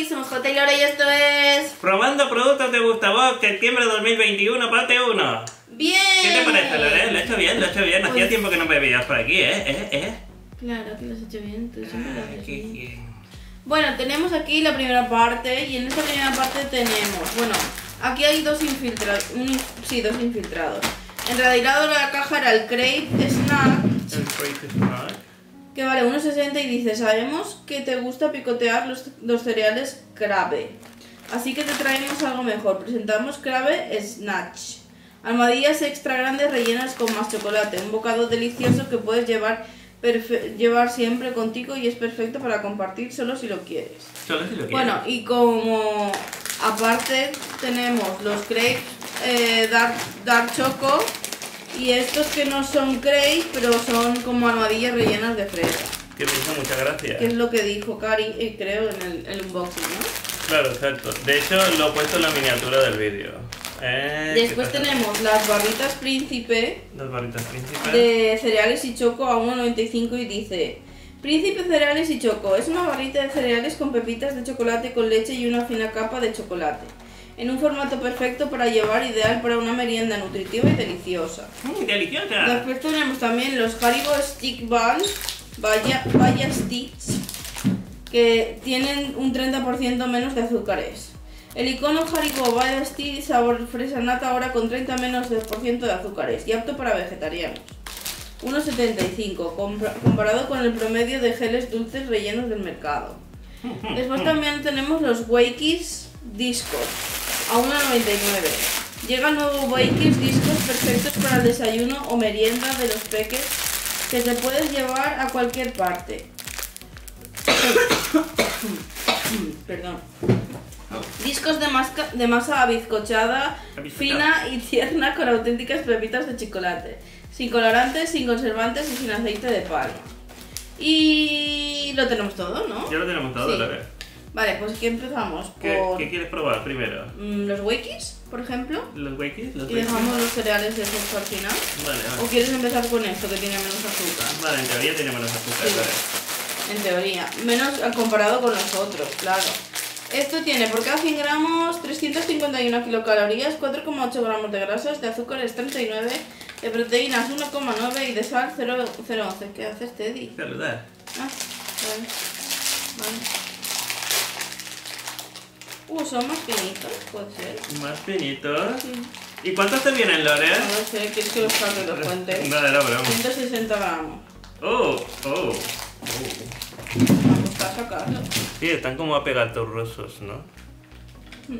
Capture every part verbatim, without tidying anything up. aquí somos Jotay Lore y esto es... Probando productos de Degustabox, septiembre dos mil veintiuno, parte uno. ¡Bien! ¿Qué te parece, Lore? Lo he hecho bien, lo he hecho bien. Hacía Uy. tiempo que no me veías por aquí, ¿eh? ¿Eh? ¿Eh? Claro que lo has hecho bien, tú siempre lo haces bien. bien. Bueno, tenemos aquí la primera parte y en esta primera parte tenemos... Bueno, aquí hay dos infiltrados, sí, dos infiltrados. En realidad la caja era el Krave Snax. El Krave Snax. Que vale uno sesenta y dice, sabemos que te gusta picotear los, los cereales Krave. Así que te traemos algo mejor. Presentamos Krave Snatch. Almohadillas extra grandes rellenas con más chocolate. Un bocado delicioso que puedes llevar, llevar siempre contigo y es perfecto para compartir solo si lo quieres. Solo si lo quieres. Bueno, y como aparte tenemos los Krave eh, Dark, Dark Choco. Y estos que no son Krave, pero son como almohadillas rellenas de fresa. Que me hizo mucha gracia. Que es lo que dijo Cari, eh, creo, en el, el unboxing, ¿no? Claro, exacto. De hecho, lo he puesto en la miniatura del vídeo. Eh, Después tenemos las barritas Príncipe. Las barritas Príncipe. De cereales y choco a uno noventa y cinco y dice... Príncipe cereales y choco. Es una barrita de cereales con pepitas de chocolate con leche y una fina capa de chocolate. En un formato perfecto para llevar, ideal para una merienda nutritiva y deliciosa. ¡Mmm, deliciosa! Después tenemos también los Haribo Stick Buns, vaya, vaya Sticks, que tienen un treinta por ciento menos de azúcares. El icono Haribo Vaya Sticks sabor fresa nata ahora con treinta menos de por ciento de azúcares y apto para vegetarianos. uno setenta y cinco, comparado con el promedio de geles dulces rellenos del mercado. Después también tenemos los Weikis Discos. A uno noventa y nueve. Llega el nuevo Weikis discos perfectos para el desayuno o merienda de los peques que te puedes llevar a cualquier parte. Perdón. Discos de, masca, de masa bizcochada, fina y tierna con auténticas pepitas de chocolate. Sin colorantes, sin conservantes y sin aceite de palma. Y lo tenemos todo, ¿no? Ya lo tenemos todo, sí. La verdad. Vale, pues ¿qué empezamos? Por... ¿Qué, ¿Qué quieres probar primero? Los Weikis, por ejemplo. ¿Los Weikis? Los y dejamos Weikis. Los cereales de esos al final. Vale, vale. ¿O quieres empezar con esto que tiene menos azúcar? Vale, en teoría tiene menos azúcar, sí. Vale. En teoría. Menos comparado con los otros, claro. Esto tiene por cada cien gramos trescientas cincuenta y una kilocalorías, cuatro coma ocho gramos de grasas, de azúcares treinta y nueve, de proteínas uno coma nueve y de sal cero coma once. ¿Qué haces, Teddy? Saludar. Ah, vale. Vale. Uh, son más finitos, puede ser. ¿Más finitos? Sí. ¿Y cuántos te vienen, Lore? No sé, ¿quieres que los saque los cuentes? Vale, no, broma. ciento sesenta gramos. ¡Oh! ¡Oh! ¡Oh! Me gusta sacarlos. Sí, están como apegatorrosos, ¿no? Mm.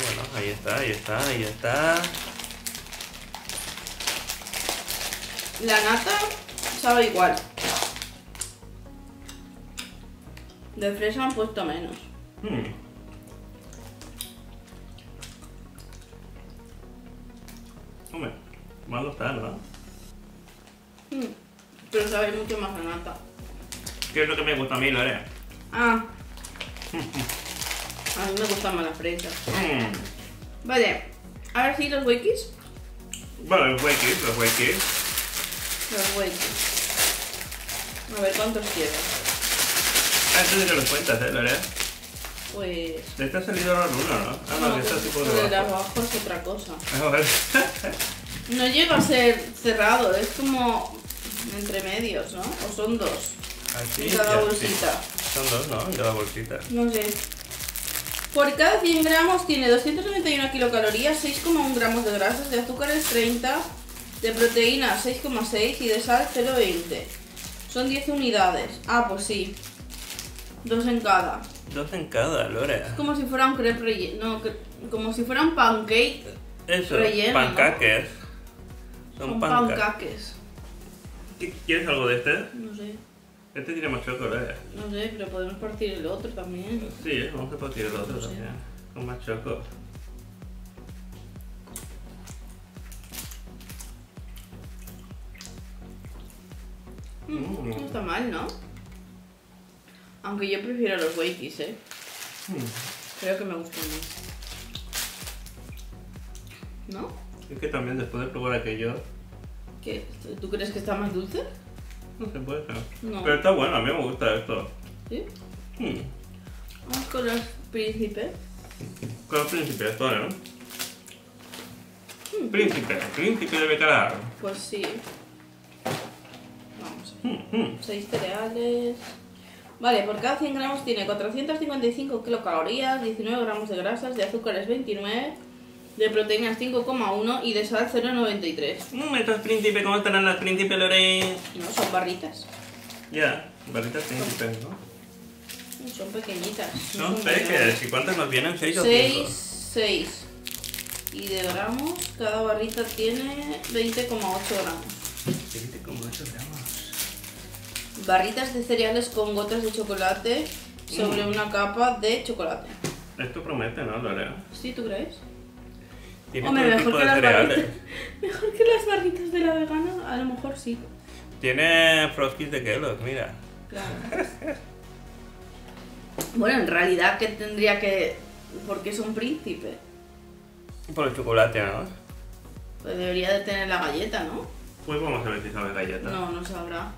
Bueno, ahí está, ahí está, ahí está. La nata sabe igual. De fresa han puesto menos. Hmm. Hombre, malo está, ¿verdad? Hmm. Pero sabe mucho más la nata. ¿Qué es lo que me gusta a mí, Lore? Ah. A mí me gustan más las fresas. Hmm. Vale, a ver si los Weikis. Vale, los Weikis, los Weikis. Los Weikis. A ver cuántos quieres. Ah, esto sí que los cuentas, ¿eh, Lore? Pues... De esta ha salido ahora uno, ¿no? Ah, no, no que esta sí puede ser. Lo de abajo es otra cosa. A ver. No llega a ser cerrado, es como entre medios, ¿no? O son dos. Así, en cada bolsita. Sí. Son dos, ¿no? En cada bolsita. No sé. Por cada cien gramos tiene doscientas noventa y una kilocalorías, seis coma uno gramos de grasas, de azúcares treinta, de proteína seis coma seis y de sal cero coma veinte. Son diez unidades. Ah, pues sí. Dos en cada. Dos en cada, Lore. Es como si fuera un crepe relleno. No, cre... como si fuera un pancake. Eso, relleno, pancaques. ¿No? Son, Son panca... pancaques. ¿Quieres algo de este? No sé. Este tiene más chocolate. No sé, pero podemos partir el otro también. Sí, vamos a partir el otro no también. Sé. Con más chocolate. Mm, mm. No está mal, ¿no? Aunque yo prefiero los Weikis, ¿eh? Hmm. Creo que me gustan más. ¿No? Es que también después de probar aquello... ¿Qué? ¿Tú crees que está más dulce? No se puede ser. No. Pero está bueno, a mí me gusta esto. ¿Sí? Hmm. Vamos con los príncipes. Con los príncipes, todo, ¿no? Mm. Príncipe, príncipe de Becalar. Pues sí. Vamos. Mm, mm. seis cereales. Vale, por cada cien gramos tiene cuatrocientas cincuenta y cinco kilocalorías, diecinueve gramos de grasas, de azúcares veintinueve, de proteínas cinco coma uno y de sal cero coma noventa y tres. Mmm, estos príncipes, ¿cómo estarán las príncipes Lore? No, son barritas. Ya, yeah, barritas príncipes, ¿no? Son pequeñitas. No, no son pequeñas. ¿Y cuántas nos vienen? ¿seis o cinco? seis, seis. Y de gramos, cada barrita tiene veinte coma ocho gramos. veinte coma ocho gramos. Barritas de cereales con gotas de chocolate sobre mm. una capa de chocolate. Esto promete, ¿no, Lore? Sí, ¿tú crees? Hombre, mejor que, las barritas, mejor que las barritas de la vegana, a lo mejor sí. Tiene Frosties de Kellogg, mira. Claro. Bueno, en realidad, ¿qué tendría que...? ¿Por qué son príncipe? Por el chocolate, ¿no? Pues debería de tener la galleta, ¿no? Pues vamos a ver si sabe galleta. No, no sabrá.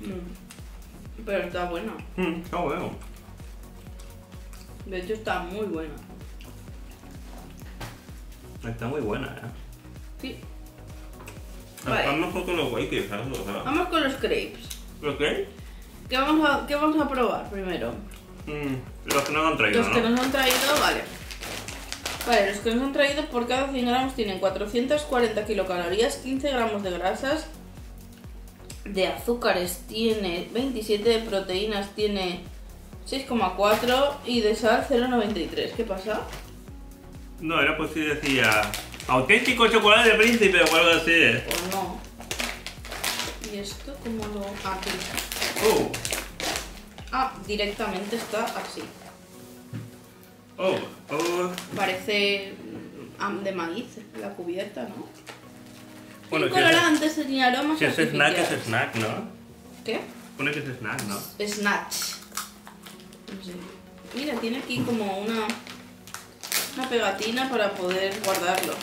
Mm. Pero está bueno. Mm, está bueno. De hecho está muy buena. Está muy buena, ¿eh? Sí. Vamos vale. con los Weikis, ¿sabes? Vamos con los crepes. ¿Los crepes? ¿Qué vamos a, qué vamos a probar primero? Mm, los que nos han traído, Los ¿no? que nos han traído, vale. Vale, los que nos han traído por cada cien gramos tienen cuatrocientas cuarenta kilocalorías, quince gramos de grasas, de azúcares tiene veintisiete, de proteínas tiene seis coma cuatro y de sal cero coma noventa y tres. ¿Qué pasa? No, era por si decía auténtico chocolate de príncipe o algo así. Pues no. ¿Y esto cómo lo...? Aquí. Oh. Ah, directamente está así. Oh, oh. Parece de maíz la cubierta, ¿no? Bueno, el colorante tenía aromas artificiales. Si es snack, es snack, ¿no? ¿Qué? Pone que es snack, ¿no? Snatch. Mira, tiene aquí como una, una pegatina para poder guardarlo.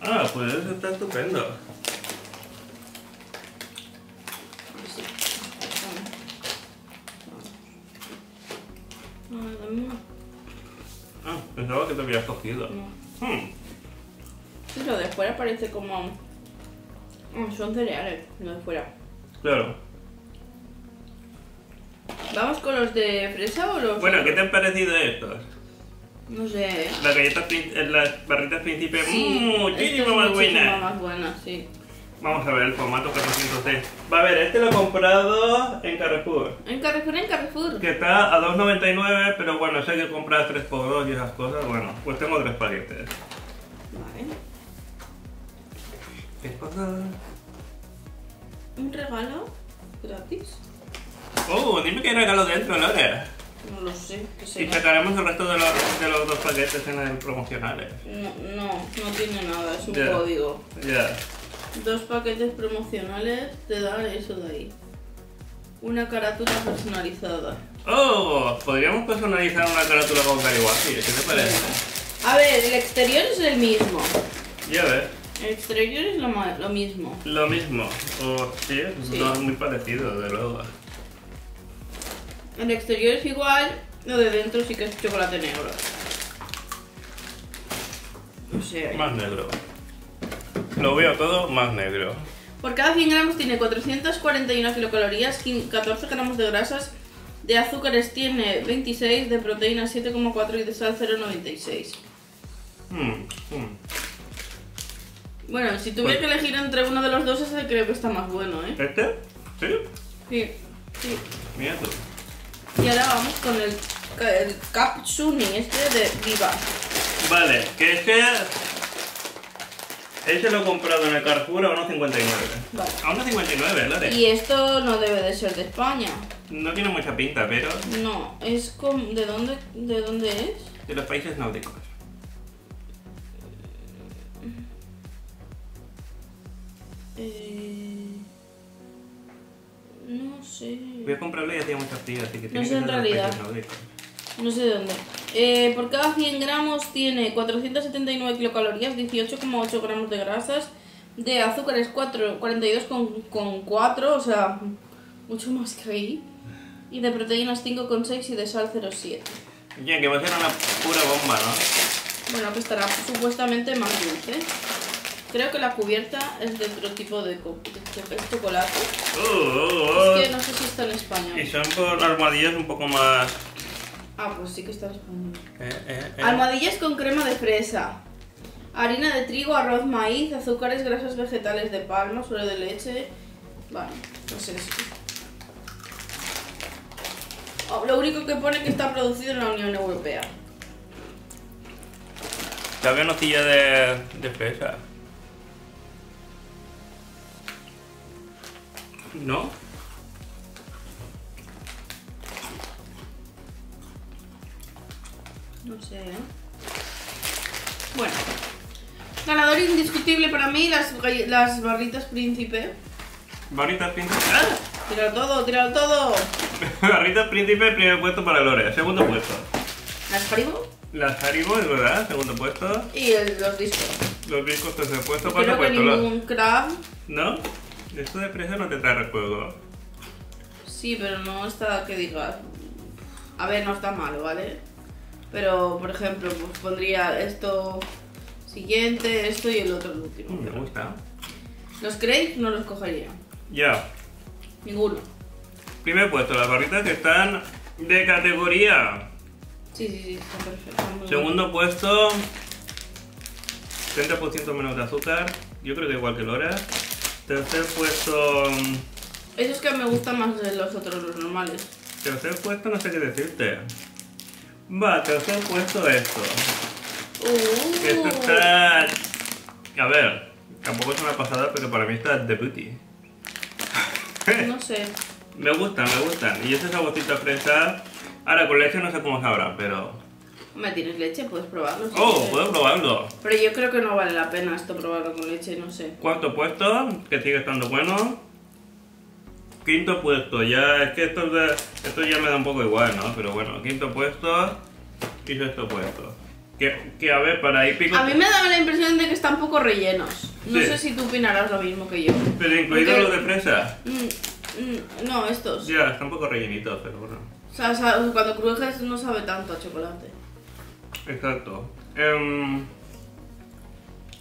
Ah, pues eso está estupendo. Sí. Ah, pensaba que te habías cogido. No. Hmm. Sí, lo de fuera parece como... Son cereales, lo de fuera. Claro. ¿Vamos con los de fresa o los...? Bueno, ¿qué te han parecido estos? No sé... Las galletas, las barritas Príncipe, sí, muchísimo es más buenas. Muchísimo más buenas, sí. Vamos a ver el formato cuatrocientos seis. Va a ver, este lo he comprado en Carrefour. En Carrefour, en Carrefour. Que está a dos noventa y nueve, pero bueno, sé que comprar tres por dos y esas cosas, bueno, pues tengo tres paquetes. Vale. ¿Qué pasa? ¿Un regalo gratis? Oh, dime que hay regalo dentro, Lore. No lo sé. ¿Y sacaremos el resto de los, de los dos paquetes en el promocionales? No, no, no tiene nada, es un yeah. código. Ya. Yeah. Dos paquetes promocionales te dan eso de ahí. Una carátula personalizada. Oh, podríamos personalizar una carátula con Kariwashi, ¿qué te parece? A ver, el exterior es el mismo. Ya ves. El exterior es lo, lo mismo. Lo mismo. Oh, sí, sí. No, es muy parecido, de luego. El exterior es igual, lo de dentro sí que es chocolate negro. No sé. Más negro. Lo veo todo más negro. Por cada cien gramos tiene cuatrocientas cuarenta y una kilocalorías, catorce gramos de grasas, de azúcares tiene veintiséis, de proteína siete coma cuatro y de sal cero coma noventa y seis. Mm, mm. Bueno, si tuviera pues... que elegir entre uno de los dos, ese creo que está más bueno, ¿eh? ¿Este? ¿Sí? Sí, sí. Mira tú. Y ahora vamos con el, el Capsuni este de Viva. Vale, que este... Este lo he comprado en el Carrefour a uno cincuenta y nueve. Vale. A uno cincuenta y nueve, Lore. Y esto no debe de ser de España. No tiene mucha pinta, pero... No, es con... ¿De dónde, de dónde es? De los países nórdicos. Eh... No sé... Voy a comprarlo y ya tiene muchas tiras, así que tiene no sé que en realidad. No sé de dónde. Eh, por cada cien gramos tiene cuatrocientas setenta y nueve kilocalorías, dieciocho coma ocho gramos de grasas, de azúcar es cuarenta y dos coma cuatro, o sea, mucho más que ahí. Y de proteínas cinco coma seis y de sal cero coma siete. Ya, que va a ser una pura bomba, ¿no? Bueno, pues estará supuestamente más dulce. Creo que la cubierta es de otro tipo de, de chocolate. Uh, uh, uh. Es que no sé si está en español. Y son por almohadillas un poco más... Ah, pues sí que está en español. Eh, eh, eh. Almohadillas con crema de fresa. Harina de trigo, arroz, maíz, azúcares, grasas vegetales de palma, suero de leche... Bueno, no sé eso. Oh, lo único que pone es que está producido en la Unión Europea. Sabe a nocilla de, de fresa. ¿No? No sé, ¿eh? Bueno. Ganador indiscutible para mí, las, las barritas Príncipe. Barritas Príncipe. ¡Ah! ¡Tíralo todo, tíralo todo! Barritas Príncipe, primer puesto para Lore, segundo puesto. ¿Las Haribo? Las Haribo, es verdad, segundo puesto. Y el, los discos. Los discos, tercer puesto, cuarto puesto. Creo que ningún Krave. ¿No? Esto de fresa no te trae recuerdo. Sí, pero no está que digas. A ver, no está malo, ¿vale? Pero, por ejemplo, pues pondría esto siguiente, esto y el otro el último. Me gusta. Los Krave no los cogería. Ya. Ninguno. Primer puesto, las barritas que están de categoría. Sí, sí, sí, están perfectas. Segundo puesto, treinta por ciento menos de azúcar. Yo creo que igual que Lore. Tercer puesto... Esos que me gustan más de los otros, los normales. Tercer puesto no sé qué decirte. Va, tercer puesto esto. Uh. Esto está... A ver, tampoco es una pasada, pero para mí está de beauty. No sé. Me gustan, me gustan. Y ese saborcito a fresa... Ahora, con leche no sé cómo sabrá, pero... Hombre, tienes leche, puedes probarlo. Si oh, puedo probarlo. Pero yo creo que no vale la pena esto probarlo con leche, no sé. Cuarto puesto, que sigue estando bueno. Quinto puesto, ya, es que esto, esto ya me da un poco igual, ¿no? Pero bueno, quinto puesto y sexto puesto. Que, que a ver, para ahí pico... A mí me da la impresión de que están poco rellenos. No sí. sé si tú opinarás lo mismo que yo. Pero incluido Porque... los de fresa. Mm, mm, no, estos. Ya, están poco rellenitos, pero bueno. O sea, o sea cuando crujes no sabe tanto a chocolate. Exacto. Um,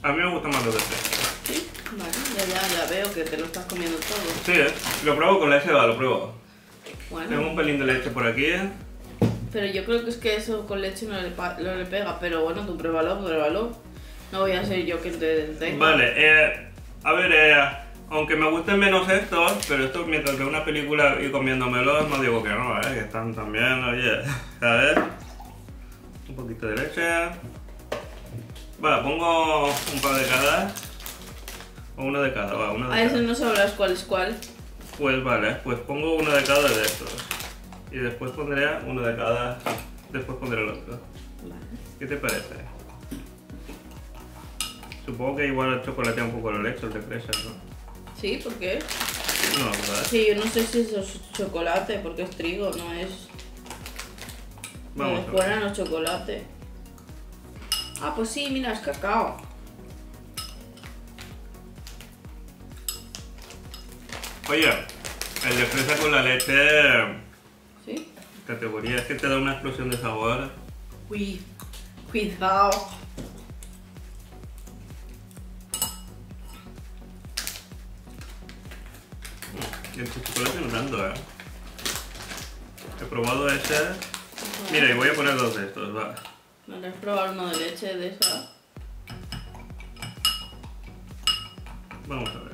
a mí me gusta más los de fresa. Sí, vale, ya, ya, ya veo que te lo estás comiendo todo. Sí, lo pruebo con leche, va, lo pruebo. Bueno. Tengo un pelín de leche por aquí. Pero yo creo que es que eso con leche no le, no le pega, pero bueno, tú pruébalo, pruébalo. No voy a ser yo quien te detenga. Vale, eh, a ver, eh, aunque me gusten menos estos, pero estos mientras veo una película y comiéndomelo, no digo que no, eh, que están también, oye, ¿sabes? Un poquito de leche. Vale, pongo un par de cada. O uno de cada, va, uno de cada. A eso no sabrás cuál es cuál. Pues vale, pues pongo uno de cada de estos. Y después pondré uno de cada. Después pondré el otro. Vale. ¿Qué te parece? Supongo que igual chocolatea un poco la leche, el de fresa, ¿no? Sí, ¿por qué? No, ¿verdad? Sí, yo no sé si eso es chocolate, porque es trigo, no es... Vamos. Buena no chocolate. Ah, pues sí, mira, es cacao. Oye, el de fresa con la leche. ¿Sí? Categoría, es que te da una explosión de sabor. Uy, cuidado. El chocolate no tanto, eh. He probado este. Mira, y voy a poner dos de estos, va. Vale, ¿has probado uno de leche de esa? Vamos a ver.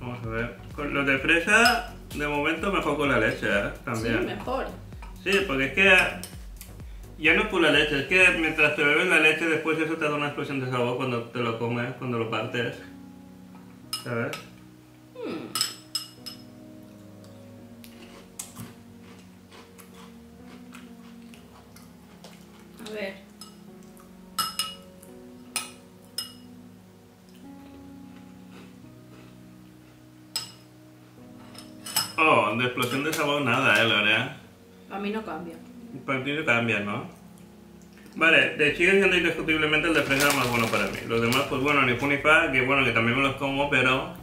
Vamos a ver. Con los de fresa, de momento mejor con la leche, ¿eh? También. Sí, mejor. Sí, porque es que... Ya no es por la leche, es que mientras te bebes la leche, después eso te da una explosión de sabor cuando te lo comes, cuando lo partes. ¿Sabes? Hmm. A ver. Oh, de explosión de sabor nada, eh, Lore. A mí no cambia. Para ti no cambia, ¿no? Vale, de chicken siendo indiscutiblemente el de fresa más bueno para mí. Los demás, pues bueno, ni fu ni fa, que bueno, que también me los como, pero...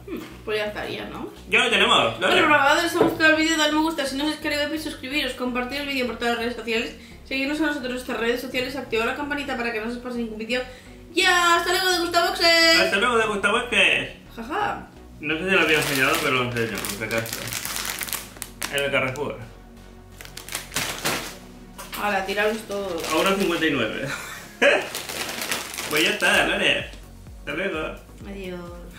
Pues ya estaría, ¿no? Ya lo tenemos, dale. Bueno, probadores, si os ha gustado el vídeo, dadle me gusta. Si no os suscribís, suscribiros, compartir el vídeo por todas las redes sociales. Seguidnos a nosotros en nuestras redes sociales, activar la campanita para que no se os pase ningún vídeo. ¡Ya! ¡Hasta luego, Degustaboxes! ¡Hasta luego, Degustaboxes! ¡Jaja! No sé si lo había enseñado, pero lo enseño, por si acaso. En el Carrefour. Ahora, tiraros todo. A uno cincuenta y nueve. Pues ya está, Lore. Hasta luego. Adiós.